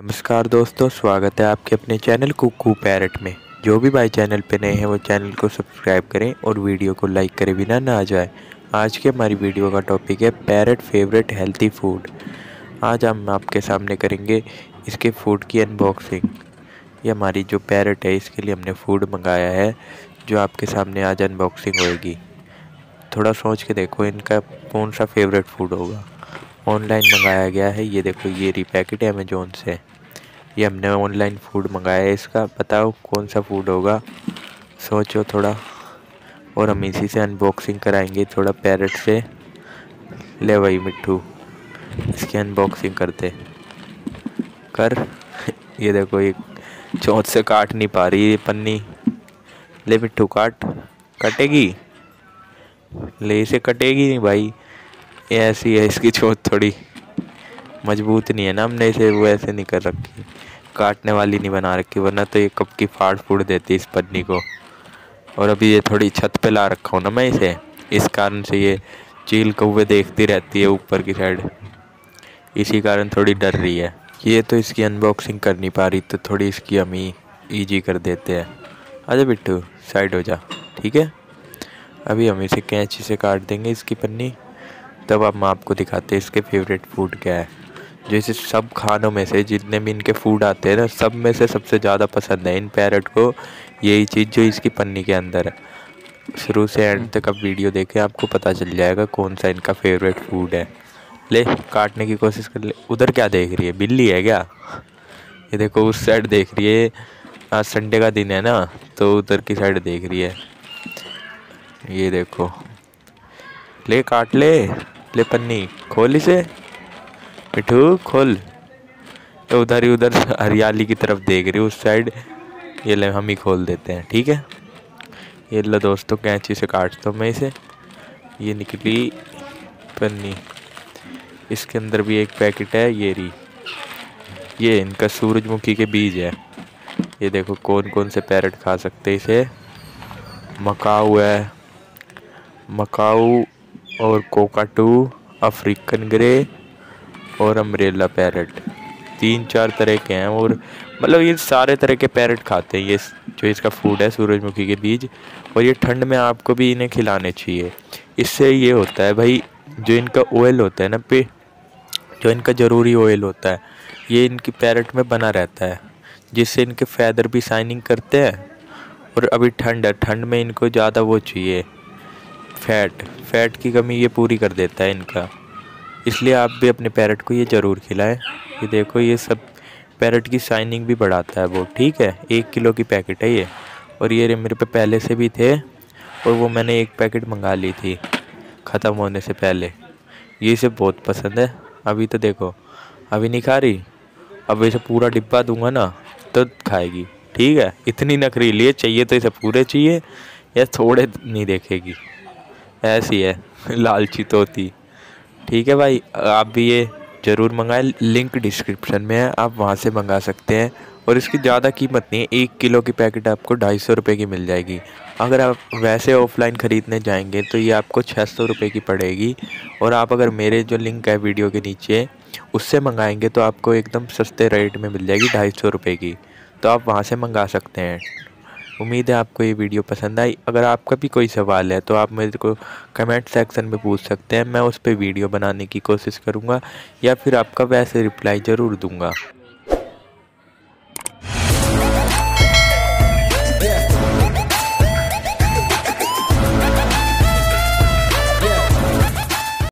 नमस्कार दोस्तों, स्वागत है आपके अपने चैनल कुकू पैरेट में। जो भी भाई चैनल पे नए हैं वो चैनल को सब्सक्राइब करें और वीडियो को लाइक करें बिना ना जाए। आज की हमारी वीडियो का टॉपिक है पैरेट फेवरेट हेल्थी फूड। आज हम आपके सामने करेंगे इसके फूड की अनबॉक्सिंग। ये हमारी जो पैरेट है इसके लिए हमने फूड मंगाया है जो आपके सामने आज अनबॉक्सिंग होगी। थोड़ा सोच के देखो इनका कौन सा फेवरेट फूड होगा। ऑनलाइन मंगाया गया है, ये देखो ये रिपैकेट है अमेजोन से। ये हमने ऑनलाइन फूड मंगाया है, इसका बताओ कौन सा फूड होगा, सोचो थोड़ा। और हम इसी से अनबॉक्सिंग कराएंगे थोड़ा पैरेट से। ले भाई मिट्ठू, इसकी अनबॉक्सिंग करते कर। ये देखो ये चोंच से काट नहीं पा रही ये पन्नी। ले मिट्ठू काट, कटेगी? ले, इसे कटेगी नहीं भाई, ये ऐसी है इसकी चोंच, थोड़ी मजबूत नहीं है ना, हमने इसे वो ऐसे नहीं कर रखी, काटने वाली नहीं बना रखी, वरना तो ये कब की फाड़ फूड़ देती इस पन्नी को। और अभी ये थोड़ी छत पे ला रखा हूँ ना मैं इसे, इस कारण से ये चील कौवे देखती रहती है ऊपर की साइड, इसी कारण थोड़ी डर रही है। ये तो इसकी अनबॉक्सिंग कर नहीं पा रही, तो थोड़ी इसकी हम ही ईजी कर देते हैं। अरे बिट्टू साइड हो जा, ठीक है। अभी हम इसे कैंची से काट देंगे इसकी पन्नी, तब हम आपको दिखाते हैं इसके फेवरेट फूड क्या है। जैसे सब खानों में से जितने भी इनके फूड आते हैं ना, सब में से सबसे ज़्यादा पसंद है इन पैरेट को यही चीज़ जो इसकी पन्नी के अंदर है। शुरू से एंड तक आप वीडियो देखें, आपको पता चल जाएगा कौन सा इनका फेवरेट फूड है। ले काटने की कोशिश कर ले। उधर क्या देख रही है, बिल्ली है क्या? ये देखो उस साइड देख रही है, आज संडे का दिन है ना तो उधर की साइड देख रही है। ये देखो, ले काट ले, ले पन्नी खोल इसे मिट्ठू खोल। तो उधर ही उधर हरियाली की तरफ देख रही उस साइड, ये ले हम ही खोल देते हैं, ठीक है। ये लो दोस्तों, कैंची से काटता हूँ मैं इसे। ये निकली पन्नी, इसके अंदर भी एक पैकेट है। ये री, ये इनका सूरजमुखी के बीज है। ये देखो कौन कौन से पैरेट खा सकते इसे। मकाऊ है, मकाऊ और कोकाटू, अफ्रीकन ग्रे और अम्ब्रेला पैरेट, 3-4 तरह के हैं। और मतलब ये सारे तरह के पैरेट खाते हैं। ये जो इसका फूड है सूरजमुखी के बीज, और ये ठंड में आपको भी इन्हें खिलाने चाहिए। इससे ये होता है भाई, जो इनका ऑयल होता है ना पे, जो इनका ज़रूरी ऑयल होता है ये इनकी पैरेट में बना रहता है, जिससे इनके फैदर भी शाइनिंग करते हैं। और अभी ठंड है, ठंड में इनको ज़्यादा वो चाहिए फैट की कमी ये पूरी कर देता है इनका। इसलिए आप भी अपने पैरेट को ये ज़रूर खिलाएं। ये देखो ये सब पैरेट की शाइनिंग भी बढ़ाता है वो, ठीक है। 1 किलो की पैकेट है ये, और ये मेरे पे पहले से भी थे और वो मैंने एक पैकेट मंगा ली थी ख़त्म होने से पहले। ये इसे बहुत पसंद है। अभी तो देखो अभी नहीं खा रही, अब इसे पूरा डिब्बा दूंगा ना तो खाएगी, ठीक है। इतनी नखरीली है, चाहिए तो इसे पूरे चाहिए या थोड़े नहीं देखेगी, ऐसी है लालची तोती, ठीक है भाई। आप भी ये ज़रूर मंगाएं, लिंक डिस्क्रिप्शन में है, आप वहाँ से मंगा सकते हैं। और इसकी ज़्यादा कीमत नहीं है, 1 किलो की पैकेट आपको 250 रुपये की मिल जाएगी। अगर आप वैसे ऑफलाइन ख़रीदने जाएंगे तो ये आपको 600 रुपये की पड़ेगी, और आप अगर मेरे जो लिंक है वीडियो के नीचे उससे मंगाएंगे तो आपको एकदम सस्ते रेट में मिल जाएगी 250 रुपये की, तो आप वहाँ से मंगा सकते हैं। उम्मीद है आपको ये वीडियो पसंद आई। अगर आपका भी कोई सवाल है तो आप मेरे को कमेंट सेक्शन में पूछ सकते हैं, मैं उस पर वीडियो बनाने की कोशिश करूँगा या फिर आपका वैसे रिप्लाई ज़रूर दूँगा।